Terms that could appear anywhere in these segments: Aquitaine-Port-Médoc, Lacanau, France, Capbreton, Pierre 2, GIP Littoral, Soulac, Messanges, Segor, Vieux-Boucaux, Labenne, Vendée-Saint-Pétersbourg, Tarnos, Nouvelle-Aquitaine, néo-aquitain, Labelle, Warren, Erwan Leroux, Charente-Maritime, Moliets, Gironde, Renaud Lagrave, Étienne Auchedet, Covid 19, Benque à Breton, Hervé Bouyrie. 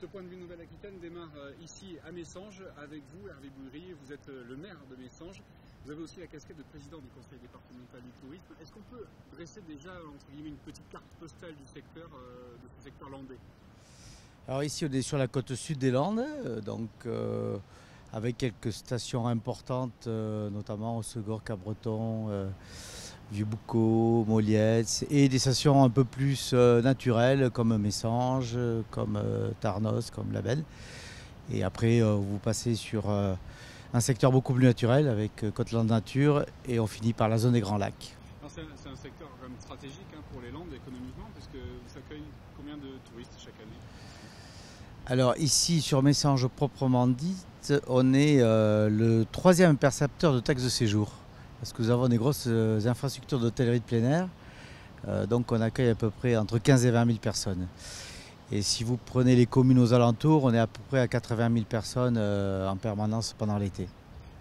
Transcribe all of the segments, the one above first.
Ce point de vue Nouvelle-Aquitaine démarre ici à Messanges avec vous, Hervé Bouyrie. Vous êtes le maire de Messanges. Vous avez aussi la casquette de président du conseil départemental du tourisme. Est-ce qu'on peut dresser déjà entre guillemets une petite carte postale du secteur, de ce secteur landais? Alors ici on est sur la côte sud des Landes, donc avec quelques stations importantes, notamment au Segor, Capbreton, Vieux-Boucaux, Moliets, et des stations un peu plus naturelles comme Messanges, comme Tarnos, comme Labelle. Et après vous passez sur un secteur beaucoup plus naturel avec Côte-Landes Nature et on finit par la zone des Grands Lacs. C'est un secteur quand même stratégique hein, pour les Landes économiquement, parce que vous accueillez combien de touristes chaque année? Alors ici sur Messanges proprement dite, on est le troisième percepteur de taxes de séjour. Parce que nous avons des grosses infrastructures d'hôtellerie de plein air, donc on accueille à peu près entre 15 et 20 000 personnes. Et si vous prenez les communes aux alentours, on est à peu près à 80 000 personnes en permanence pendant l'été.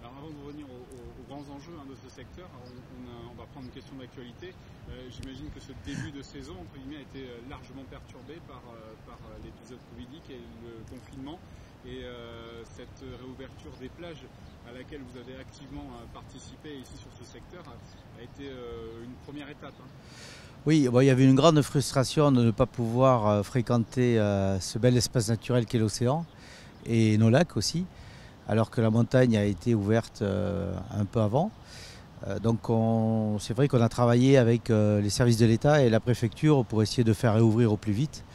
Alors avant de revenir aux grands enjeux hein, de ce secteur, on va prendre une question d'actualité. J'imagine que ce début de saison entre guillemets, a été largement perturbé par l'épisode covidique et le confinement. Et cette réouverture des plages à laquelle vous avez activement participé ici sur ce secteur a été une première étape. Oui, bon, il y avait une grande frustration de ne pas pouvoir fréquenter ce bel espace naturel qu'est l'océan et nos lacs aussi, alors que la montagne a été ouverte un peu avant. Donc c'est vrai qu'on a travaillé avec les services de l'État et la préfecture pour essayer de faire réouvrir au plus vite,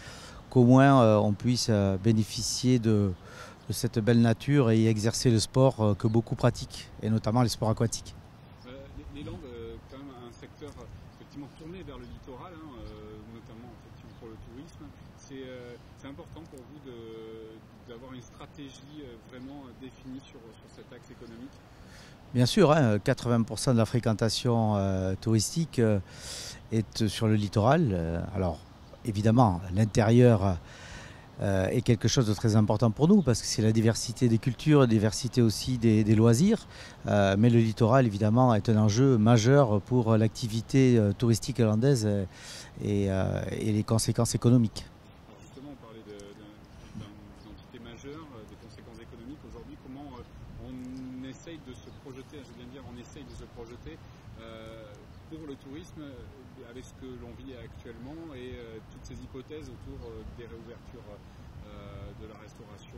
qu'au moins on puisse bénéficier de cette belle nature et exercer le sport que beaucoup pratiquent, et notamment les sports aquatiques. Les Landes, quand même un secteur effectivement tourné vers le littoral, hein, notamment effectivement, pour le tourisme. C'est important pour vous d'avoir une stratégie vraiment définie sur cet axe économique? Bien sûr, hein, 80% de la fréquentation touristique est sur le littoral. Alors évidemment, l'intérieur est quelque chose de très important pour nous parce que c'est la diversité des cultures, la diversité aussi des loisirs, mais le littoral évidemment est un enjeu majeur pour l'activité touristique landaise et les conséquences économiques. Alors justement, on parlait d'une entité majeure, des conséquences économiques. Aujourd'hui, comment on essaye de se projeter, je viens de dire, on essaye de se projeter pour le tourisme avec ce que l'on vit actuellement et toutes ces hypothèses autour des réouvertures de la restauration,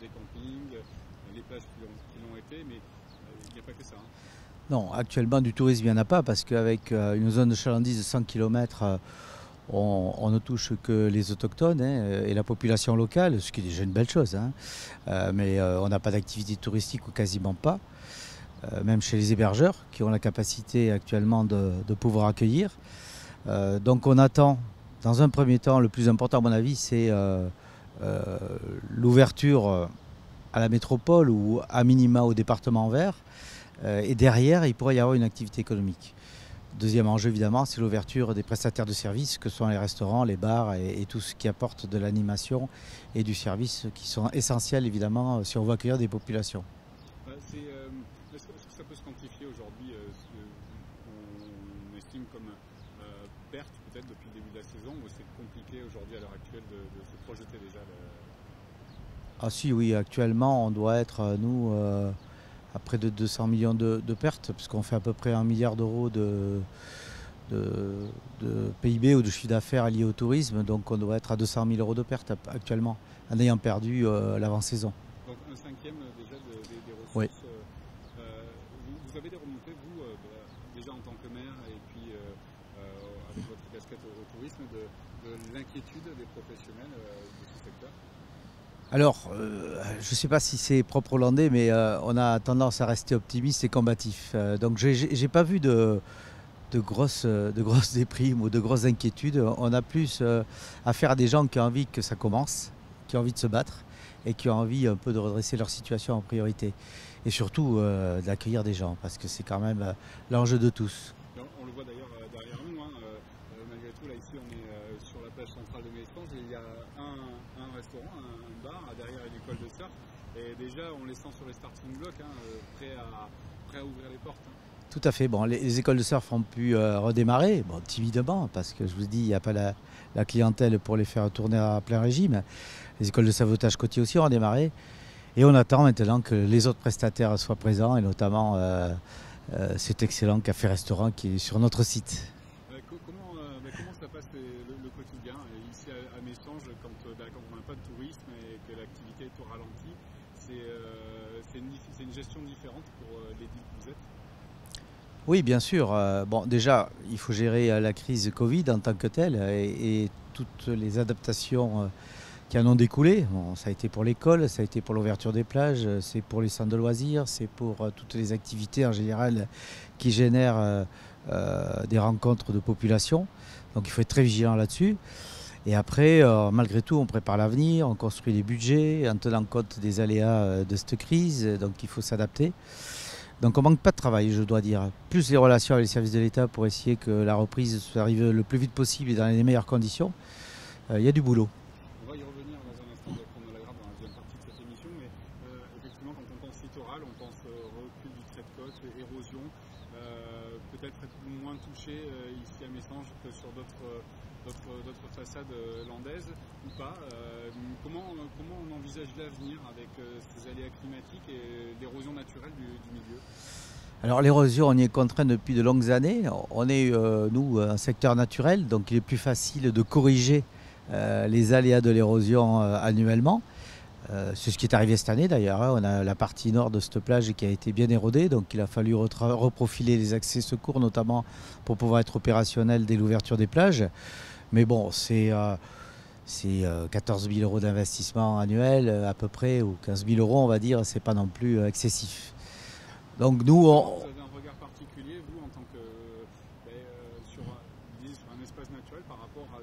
des campings, les plages qui l'ont été, mais il n'y a pas que ça. Hein. Non, actuellement du tourisme il n'y en a pas parce qu'avec une zone de chalandise de 100 km, on ne touche que les autochtones hein, et la population locale, ce qui est déjà une belle chose, hein. Mais on n'a pas d'activité touristique ou quasiment pas. Même chez les hébergeurs qui ont la capacité actuellement de pouvoir accueillir. Donc on attend, dans un premier temps, le plus important à mon avis, c'est l'ouverture à la métropole ou à minima au département vert. Et derrière, il pourrait y avoir une activité économique. Deuxième enjeu, évidemment, c'est l'ouverture des prestataires de services, que sont les restaurants, les bars et tout ce qui apporte de l'animation et du service qui sont essentiels, évidemment, si on veut accueillir des populations. Est-ce que ça peut se quantifier aujourd'hui, ce qu'on estime comme perte peut-être depuis le début de la saison, ou c'est compliqué aujourd'hui à l'heure actuelle de se projeter déjà le... Ah si oui, actuellement on doit être, nous, à près de 200 millions de pertes, puisqu'on fait à peu près 1 milliard d'euros de PIB ou de chiffre d'affaires lié au tourisme, donc on doit être à 200 000 euros de pertes actuellement, en ayant perdu l'avant-saison. Donc un cinquième déjà des ressources. Oui. Vous avez des remontées, vous, déjà en tant que maire et puis avec votre casquette au tourisme, de l'inquiétude des professionnels de ce secteur? Alors, je ne sais pas si c'est propre aux Landais, mais on a tendance à rester optimiste et combatif. Donc, je n'ai pas vu de grosses déprimes ou de grosses inquiétudes. On a plus affaire à des gens qui ont envie que ça commence, qui ont envie de se battre et qui ont envie un peu de redresser leur situation en priorité. Et surtout d'accueillir des gens, parce que c'est quand même l'enjeu de tous. On le voit d'ailleurs derrière nous, hein, malgré tout, là ici on est sur la plage centrale de Messanges, il y a un restaurant, un bar, derrière une école de surf, et déjà on les sent sur les starting blocks, hein, prêts à ouvrir les portes. Hein. Tout à fait. Bon, les écoles de surf ont pu redémarrer, bon, timidement, parce que je vous dis, il n'y a pas la clientèle pour les faire tourner à plein régime. Les écoles de sauvetage côtier aussi ont redémarré. Et on attend maintenant que les autres prestataires soient présents, et notamment cet excellent café-restaurant qui est sur notre site. Comment ça passe le quotidien ici à Messanges quand on n'a pas de tourisme et que l'activité est au ralenti? C'est une gestion différente pour les villes que vous êtes? Oui, bien sûr. Bon, déjà, il faut gérer la crise Covid en tant que telle et toutes les adaptations qui en ont découlé. Bon, ça a été pour l'école, ça a été pour l'ouverture des plages, c'est pour les centres de loisirs, c'est pour toutes les activités en général qui génèrent des rencontres de population. Donc il faut être très vigilant là-dessus. Et après, malgré tout, on prépare l'avenir, on construit les budgets en tenant compte des aléas de cette crise. Donc il faut s'adapter. Donc on manque pas de travail, je dois dire. Plus les relations avec les services de l'État pour essayer que la reprise soit arrivée le plus vite possible et dans les meilleures conditions. Il y a du boulot. On va y revenir dans un instant, avec Renaud Lagrave, dans la deuxième partie de cette émission. Mais effectivement, quand on pense littoral, on pense recul du trait de côte, érosion, peut-être être moins touché ici à Messanges que sur d'autres façades landaises ou pas. Comment on envisage l'avenir avec ces aléas climatiques et l'érosion naturelle du milieu? Alors l'érosion, on y est contraint depuis de longues années. On est, nous, un secteur naturel, donc il est plus facile de corriger les aléas de l'érosion annuellement. C'est ce qui est arrivé cette année d'ailleurs. On a la partie nord de cette plage qui a été bien érodée, donc il a fallu reprofiler les accès secours notamment pour pouvoir être opérationnel dès l'ouverture des plages. Mais bon, c'est 14 000 euros d'investissement annuel à peu près, ou 15 000 euros on va dire, c'est pas non plus excessif. Donc nous, on... Vous avez un regard particulier, vous, en tant que sur un espace naturel par rapport à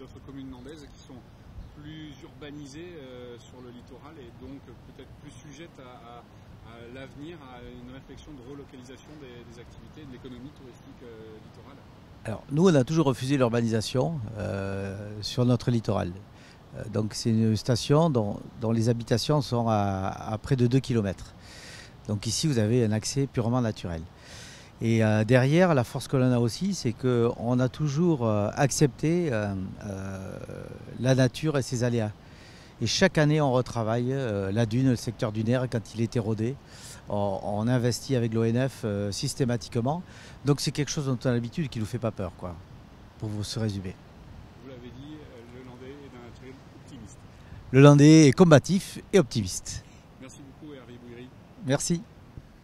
d'autres communes landaises qui sont plus urbanisées sur le littoral et donc peut-être plus sujettes à l'avenir, à une réflexion de relocalisation des activités, de l'économie touristique littorale. Alors nous, on a toujours refusé l'urbanisation sur notre littoral. Donc c'est une station dont les habitations sont à près de 2 km. Donc ici, vous avez un accès purement naturel. Et derrière, la force que l'on a aussi, c'est qu'on a toujours accepté la nature et ses aléas. Et chaque année, on retravaille la dune, le secteur dunaire, quand il est érodé. On investit avec l'ONF systématiquement. Donc c'est quelque chose dont on a l'habitude qui ne nous fait pas peur, quoi, pour vous se résumer. Vous l'avez dit, le Landais est d'un naturel optimiste. Le Landais est combatif et optimiste. Merci beaucoup, Hervé Bouyrie. Merci.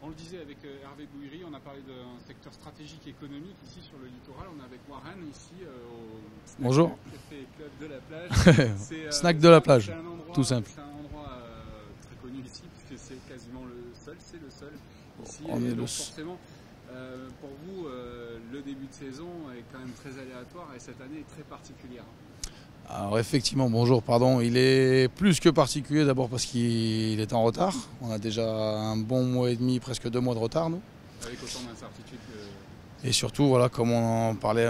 On le disait avec Hervé Bouyrie, on a parlé d'un secteur stratégique économique ici sur le littoral. On est avec Warren ici au Snack Bonjour. Club de la Plage. Snack de la Plage, tout simple. C'est un endroit très connu ici, puisque c'est quasiment le seul, ici. On est donc forcément, pour vous, le début de saison est quand même très aléatoire et cette année est très particulière. Alors effectivement, bonjour, pardon, il est plus que particulier d'abord parce qu'il est en retard. On a déjà un bon mois et demi, presque 2 mois de retard, nous. Avec autant d'incertitudes que... Et surtout, voilà, comme on en parlait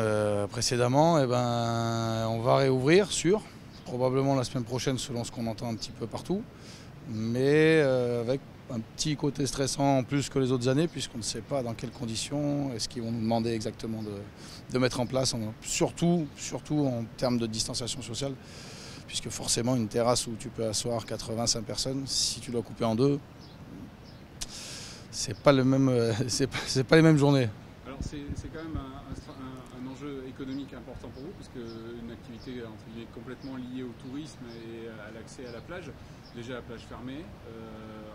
précédemment, eh ben, on va réouvrir sur, probablement la semaine prochaine selon ce qu'on entend un petit peu partout, mais avec un petit côté stressant en plus que les autres années puisqu'on ne sait pas dans quelles conditions est-ce qu'ils vont nous demander exactement de mettre en place, surtout en termes de distanciation sociale, puisque forcément une terrasse où tu peux asseoir 85 personnes, si tu dois couper en deux, c'est pas le même, c'est pas les mêmes journées. Alors c'est quand même un enjeu économique important pour vous, parce qu'une activité entre guillemets complètement liée au tourisme et à l'accès à la plage, déjà la plage fermée,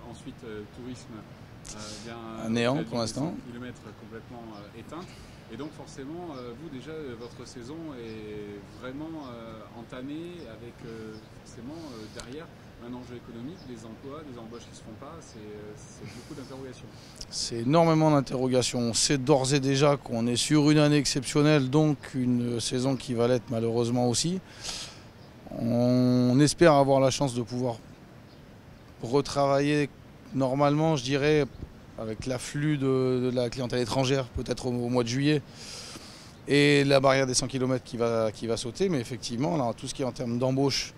ensuite tourisme bien néant pour l'instant, kilomètres complètement éteinte, et donc forcément vous déjà votre saison est vraiment entamée avec forcément derrière un enjeu économique, des emplois, des embauches qui ne se font pas, c'est beaucoup d'interrogations. C'est énormément d'interrogations. On sait d'ores et déjà qu'on est sur une année exceptionnelle, donc une saison qui va l'être malheureusement aussi. On espère avoir la chance de pouvoir retravailler normalement, je dirais, avec l'afflux de la clientèle étrangère, peut-être au mois de juillet, et la barrière des 100 km qui va sauter. Mais effectivement, là, tout ce qui est en termes d'embauche,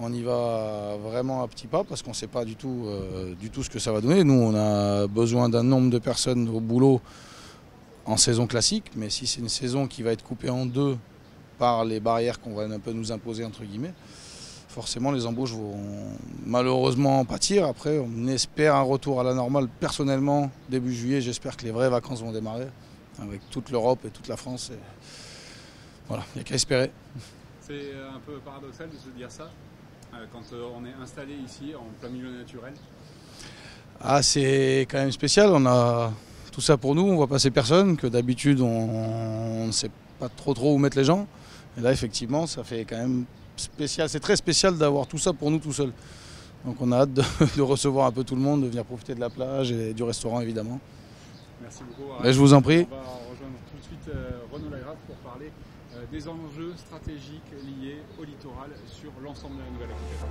on y va vraiment à petits pas parce qu'on ne sait pas du tout ce que ça va donner. Nous, on a besoin d'un nombre de personnes au boulot en saison classique, mais si c'est une saison qui va être coupée en deux par les barrières qu'on va un peu nous imposer, entre guillemets, forcément les embauches vont malheureusement en pâtir. Après, on espère un retour à la normale. Personnellement, début juillet, j'espère que les vraies vacances vont démarrer avec toute l'Europe et toute la France. Et voilà, il n'y a qu'à espérer. C'est un peu paradoxal de se dire ça, quand on est installé ici, en plein milieu naturel. Ah, c'est quand même spécial. On a tout ça pour nous, on voit passer personne, que d'habitude on ne sait pas trop où mettre les gens. Et là, effectivement, ça fait quand même spécial. C'est très spécial d'avoir tout ça pour nous tout seul. Donc on a hâte de recevoir un peu tout le monde, de venir profiter de la plage et du restaurant, évidemment. Merci beaucoup. Arrête. Je vous en prie. On va rejoindre tout de suite Renaud Lagrave pour parler des enjeux stratégiques liés au littoral sur l'ensemble de la Nouvelle-Aquitaine.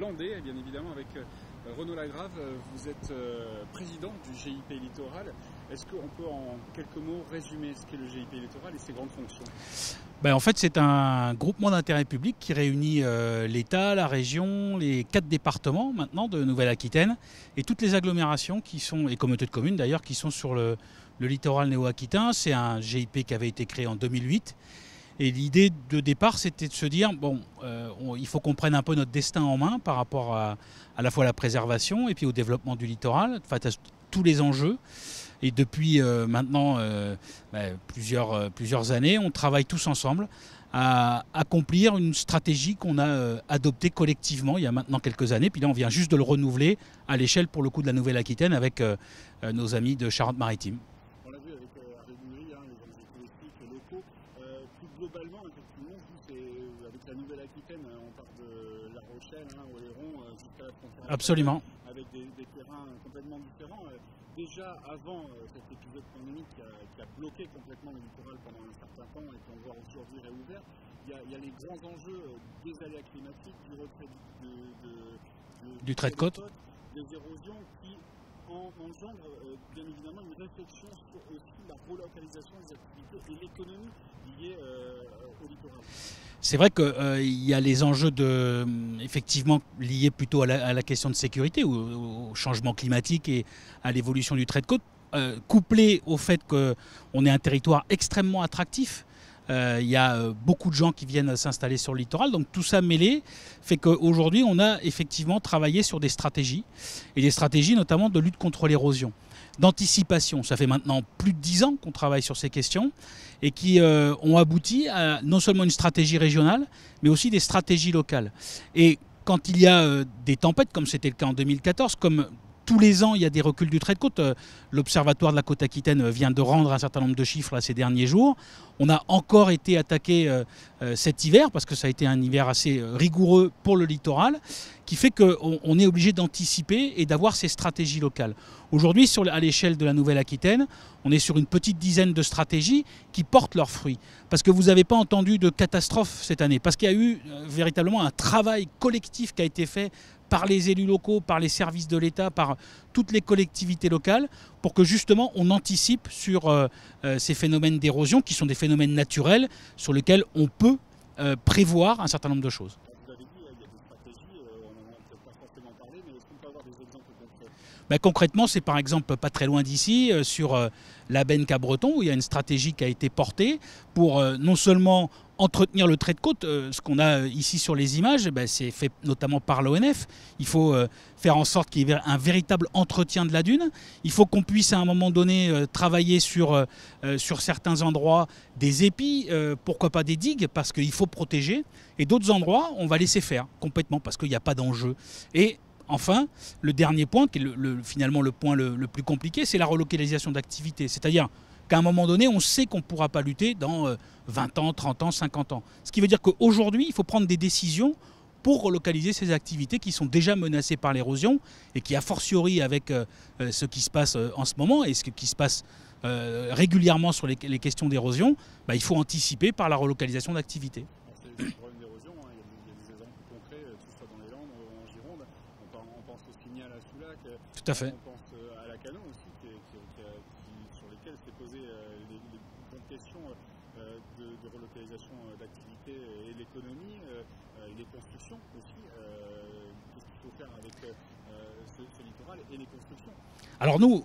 Landais, bien évidemment, avec Renaud Lagrave. Vous êtes président du GIP Littoral. Est-ce qu'on peut en quelques mots résumer ce qu'est le GIP Littoral et ses grandes fonctions? En fait, c'est un groupement d'intérêt public qui réunit l'État, la région, les 4 départements maintenant de Nouvelle-Aquitaine et toutes les agglomérations qui sont, et communautés de communes d'ailleurs, qui sont sur le littoral néo-aquitain. C'est un GIP qui avait été créé en 2008. Et l'idée de départ, c'était de se dire, bon, il faut qu'on prenne un peu notre destin en main par rapport à la fois à la préservation et puis au développement du littoral, face à tous les enjeux. Et depuis maintenant plusieurs années, on travaille tous ensemble à accomplir une stratégie qu'on a adoptée collectivement il y a maintenant quelques années. Puis là, on vient juste de le renouveler à l'échelle, pour le coup, de la Nouvelle-Aquitaine avec nos amis de Charente-Maritime. Globalement, effectivement, avec la Nouvelle-Aquitaine, on part de La Rochelle, Oléron, jusqu'à la frontière. Absolument. Avec des terrains complètement différents. Déjà avant cet épisode pandémique qui a bloqué complètement le littoral pendant un certain temps et qu'on voit aujourd'hui réouvert, il y a les grands enjeux des aléas climatiques, du retrait du trait de côte, des érosions qui engendre bien évidemment une réflexion sur aussi la relocalisation des activités et l'économie liée au littoral. C'est vrai qu'il y a les enjeux effectivement liés plutôt à la question de sécurité, au changement climatique et à l'évolution du trait de côte, couplé au fait qu'on est un territoire extrêmement attractif. Y a beaucoup de gens qui viennent s'installer sur le littoral, donc tout ça mêlé fait qu'aujourd'hui on a effectivement travaillé sur des stratégies, et des stratégies notamment de lutte contre l'érosion, d'anticipation. Ça fait maintenant plus de 10 ans qu'on travaille sur ces questions et qui ont abouti à non seulement une stratégie régionale mais aussi des stratégies locales. Et quand il y a des tempêtes, comme c'était le cas en 2014, comme tous les ans, il y a des reculs du trait de côte. L'Observatoire de la côte aquitaine vient de rendre un certain nombre de chiffres là, ces derniers jours. On a encore été attaqué cet hiver, parce que ça a été un hiver assez rigoureux pour le littoral, qui fait qu'on est obligé d'anticiper et d'avoir ces stratégies locales. Aujourd'hui, à l'échelle de la Nouvelle-Aquitaine, on est sur une petite dizaine de stratégies qui portent leurs fruits. Parce que vous n'avez pas entendu de catastrophe cette année, parce qu'il y a eu véritablement un travail collectif qui a été fait par les élus locaux, par les services de l'État, par toutes les collectivités locales, pour que justement on anticipe sur ces phénomènes d'érosion, qui sont des phénomènes naturels, sur lesquels on peut prévoir un certain nombre de choses. Vous avez dit, il y a des stratégies, on n'en a peut-être pas forcément parlé, mais est-ce qu'on peut avoir des exemples concrets? Concrètement, c'est par exemple pas très loin d'ici, sur la Benque à Breton, où il y a une stratégie qui a été portée pour non seulement entretenir le trait de côte, ce qu'on a ici sur les images, c'est fait notamment par l'ONF. Il faut faire en sorte qu'il y ait un véritable entretien de la dune. Il faut qu'on puisse à un moment donné travailler sur certains endroits des épis, pourquoi pas des digues, parce qu'il faut protéger. Et d'autres endroits, on va laisser faire complètement parce qu'il n'y a pas d'enjeu. Et enfin, le dernier point, qui est finalement le point le plus compliqué, c'est la relocalisation d'activités. C'est-à-dire qu'à un moment donné, on sait qu'on ne pourra pas lutter dans 20 ans, 30 ans, 50 ans. Ce qui veut dire qu'aujourd'hui, il faut prendre des décisions pour relocaliser ces activités qui sont déjà menacées par l'érosion et qui, a fortiori avec ce qui se passe en ce moment et ce qui se passe régulièrement sur les questions d'érosion, bah, il faut anticiper par la relocalisation d'activités. Il y a des exemples concrets, que ce soit dans les Landes, en Gironde, on pense au signal à Soulac, tout à fait. On pense à la Canon aussi, qui, sur lesquels s'est posé les bonnes questions de relocalisation d'activités et l'économie. Les constructions aussi, qu'est-ce qu'il faut faire avec ce littoral et les constructions? Alors nous,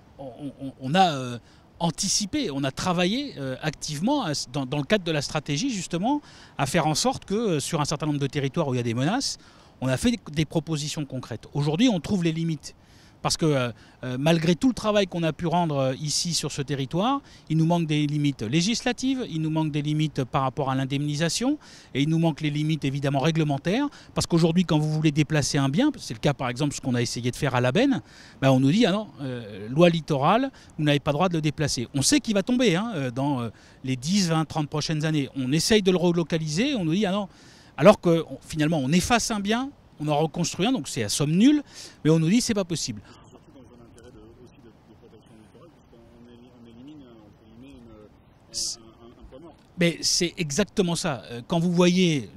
on a anticipé, on a travaillé activement dans le cadre de la stratégie justement à faire en sorte que sur un certain nombre de territoires où il y a des menaces, on a fait des propositions concrètes. Aujourd'hui, on trouve les limites. Parce que malgré tout le travail qu'on a pu rendre ici sur ce territoire, il nous manque des limites législatives, il nous manque des limites par rapport à l'indemnisation et il nous manque les limites évidemment réglementaires. Parce qu'aujourd'hui, quand vous voulez déplacer un bien, c'est le cas par exemple ce qu'on a essayé de faire à Labenne, bah, on nous dit ah non, loi littorale, vous n'avez pas le droit de le déplacer. On sait qu'il va tomber dans les 10, 20, 30 prochaines années. On essaye de le relocaliser, on nous dit ah non, alors que finalement on efface un bien. On en reconstruit un, donc c'est à somme nulle, mais on nous dit que ce n'est pas possible. C'est surtout dans un intérêt aussi de protection littorale, puisqu'on élimine, un poids mort. Mais c'est exactement ça. Quand vous voyez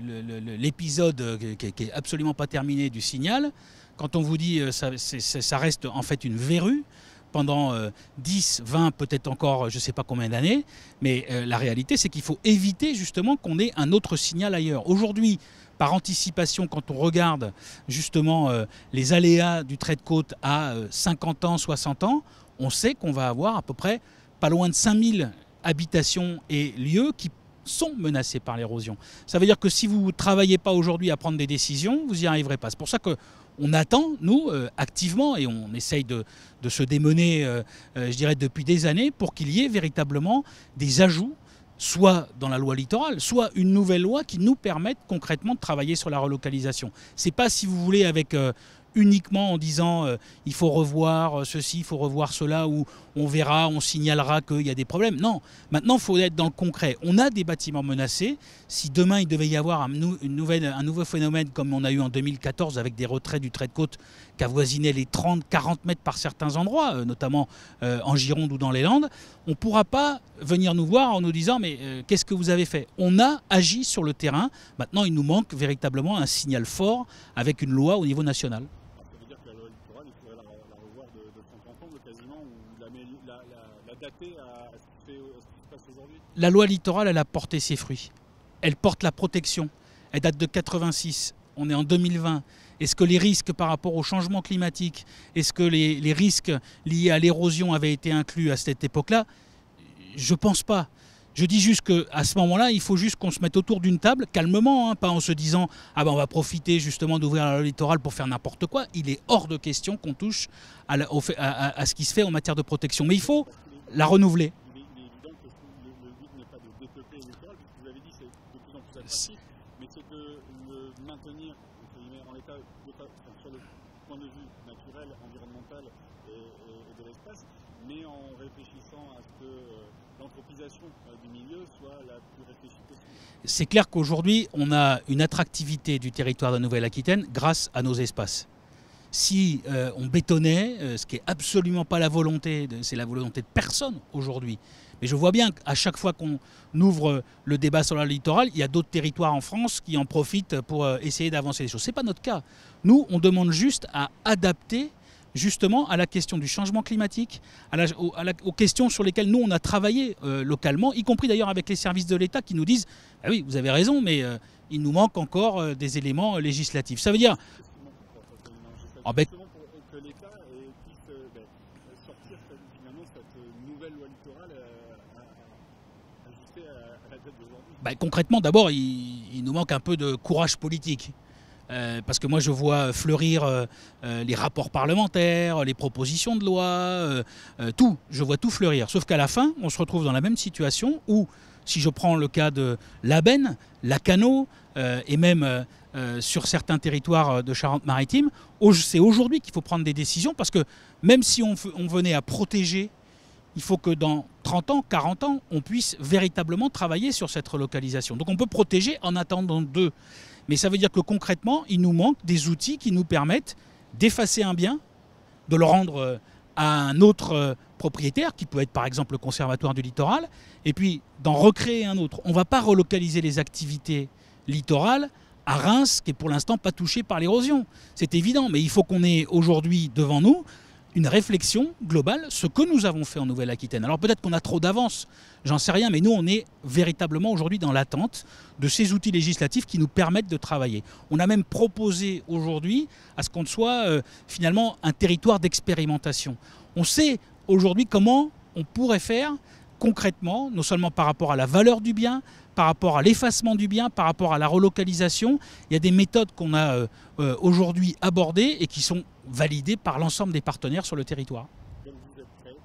l'épisode qui n'est absolument pas terminé du signal, quand on vous dit que ça reste en fait une verrue, pendant 10, 20, peut-être encore je ne sais pas combien d'années, mais la réalité c'est qu'il faut éviter justement qu'on ait un autre signal ailleurs. Aujourd'hui, par anticipation, quand on regarde justement les aléas du trait de côte à 50 ans, 60 ans, on sait qu'on va avoir à peu près pas loin de 5000 habitations et lieux qui sont menacés par l'érosion. Ça veut dire que si vous ne travaillez pas aujourd'hui à prendre des décisions, vous n'y arriverez pas. C'est pour ça que on attend, nous, activement, et on essaye de se démener, je dirais, depuis des années, pour qu'il y ait véritablement des ajouts, soit dans la loi littorale, soit une nouvelle loi qui nous permette concrètement de travailler sur la relocalisation. C'est pas, si vous voulez, avec uniquement en disant il faut revoir ceci, il faut revoir cela, ou on verra, on signalera qu'il y a des problèmes. Non, maintenant il faut être dans le concret. On a des bâtiments menacés. Si demain il devait y avoir un nouveau phénomène comme on a eu en 2014 avec des retraits du trait de côte qui avoisinaient les 30-40 mètres par certains endroits, notamment en Gironde ou dans les Landes, on ne pourra pas venir nous voir en nous disant mais qu'est-ce que vous avez fait? On a agi sur le terrain. Maintenant il nous manque véritablement un signal fort avec une loi au niveau national. La loi littorale, elle a porté ses fruits. Elle porte la protection. Elle date de 86. On est en 2020. Est-ce que les risques par rapport au changement climatique, est-ce que les risques liés à l'érosion avaient été inclus à cette époque-là? Je pense pas. Je dis juste qu'à ce moment-là, il faut juste qu'on se mette autour d'une table, calmement, pas en se disant « Ah ben on va profiter justement d'ouvrir la loi littorale pour faire n'importe quoi ». Il est hors de question qu'on touche à ce qui se fait en matière de protection. Mais il faut la renouveler. Il est évident que le but n'est pas de dépeupler le littoral, puisque vous l'avez dit, c'est de plus en plus attractif, mais c'est de le maintenir en état, sur le point de vue naturel, environnemental et de l'espace, mais en réfléchissant à ce que l'anthropisation du milieu soit la plus réfléchie possible. C'est clair qu'aujourd'hui, on a une attractivité du territoire de la Nouvelle-Aquitaine grâce à nos espaces. Si on bétonnait, ce qui n'est absolument pas la volonté, c'est la volonté de personne aujourd'hui. Mais je vois bien qu'à chaque fois qu'on ouvre le débat sur la littorale, il y a d'autres territoires en France qui en profitent pour essayer d'avancer les choses. Ce n'est pas notre cas. Nous, on demande juste à adapter justement à la question du changement climatique, aux questions sur lesquelles nous, on a travaillé localement, y compris d'ailleurs avec les services de l'État qui nous disent « Ah oui, vous avez raison, mais il nous manque encore des éléments législatifs ». Ça veut dire... Justement pour que l'État puisse sortir finalement cette nouvelle loi littorale ajustée à la date d'aujourd'hui. Concrètement, d'abord, il nous manque un peu de courage politique. Parce que moi, je vois fleurir les rapports parlementaires, les propositions de loi, tout. Je vois tout fleurir. Sauf qu'à la fin, on se retrouve dans la même situation où, si je prends le cas de Labenne, Lacanau et même... sur certains territoires de Charente-Maritime, c'est aujourd'hui qu'il faut prendre des décisions parce que même si on venait à protéger, il faut que dans 30 ans, 40 ans, on puisse véritablement travailler sur cette relocalisation. Donc on peut protéger en attendant d'eux. Mais ça veut dire que concrètement, il nous manque des outils qui nous permettent d'effacer un bien, de le rendre à un autre propriétaire, qui peut être par exemple le Conservatoire du littoral, et puis d'en recréer un autre. On ne va pas relocaliser les activités littorales à Reims, qui est pour l'instant pas touchée par l'érosion. C'est évident, mais il faut qu'on ait aujourd'hui devant nous une réflexion globale, ce que nous avons fait en Nouvelle-Aquitaine. Alors peut-être qu'on a trop d'avance, j'en sais rien, mais nous on est véritablement aujourd'hui dans l'attente de ces outils législatifs qui nous permettent de travailler. On a même proposé aujourd'hui à ce qu'on soit finalement un territoire d'expérimentation. On sait aujourd'hui comment on pourrait faire concrètement, non seulement par rapport à la valeur du bien, par rapport à l'effacement du bien, par rapport à la relocalisation. Il y a des méthodes qu'on a aujourd'hui abordées et qui sont validées par l'ensemble des partenaires sur le territoire. Donc vous êtes prêts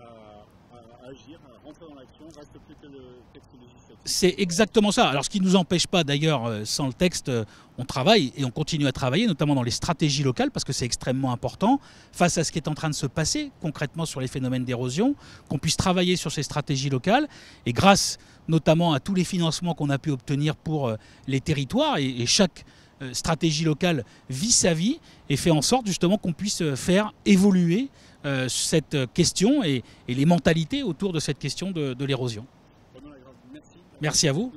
à agir, à rentrer dans l'action, reste plus que le texte législatif. C'est exactement ça. Alors ce qui ne nous empêche pas d'ailleurs, sans le texte, on travaille et on continue à travailler, notamment dans les stratégies locales, parce que c'est extrêmement important, face à ce qui est en train de se passer concrètement sur les phénomènes d'érosion, qu'on puisse travailler sur ces stratégies locales, et grâce notamment à tous les financements qu'on a pu obtenir pour les territoires, et chaque stratégie locale vit sa vie et fait en sorte justement qu'on puisse faire évoluer cette question et les mentalités autour de cette question de l'érosion. Merci à vous.